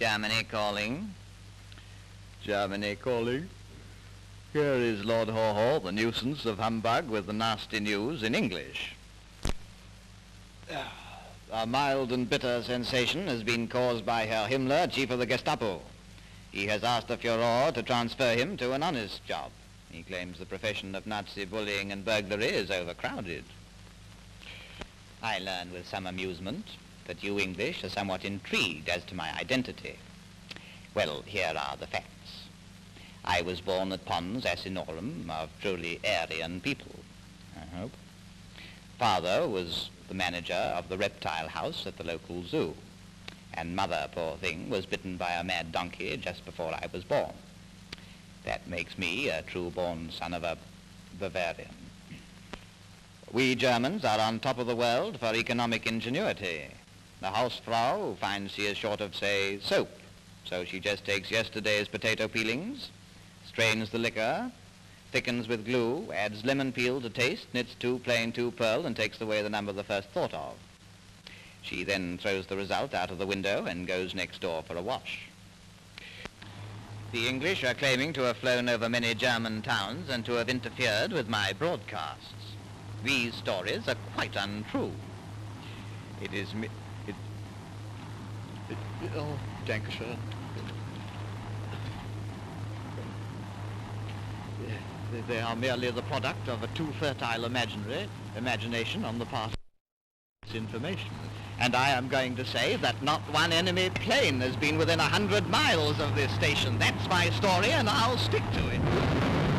Germany calling. Germany calling. Here is Lord Haw-Haw, the nuisance of humbug, with the nasty news in English. A mild and bitter sensation has been caused by Herr Himmler, chief of the Gestapo. He has asked the Führer to transfer him to an honest job. He claims the profession of Nazi bullying and burglary is overcrowded. I learn with some amusement that you English are somewhat intrigued as to my identity. Well, here are the facts. I was born at Pons Asinorum, of truly Aryan people, I hope. Father was the manager of the reptile house at the local zoo, and mother, poor thing, was bitten by a mad donkey just before I was born. That makes me a true-born son of a Bavarian. We Germans are on top of the world for economic ingenuity. The Hausfrau finds she is short of, say, soap, so she just takes yesterday's potato peelings, strains the liquor, thickens with glue, adds lemon peel to taste, knits 2 plain 2 purl, and takes away the number the first thought of. She then throws the result out of the window and goes next door for a wash. The English are claiming to have flown over many German towns and to have interfered with my broadcasts. These stories are quite untrue. It is me... Oh, Dankeschön. They are merely the product of a too fertile imagination on the part of misinformation. And I am going to say that not one enemy plane has been within 100 miles of this station. That's my story, and I'll stick to it.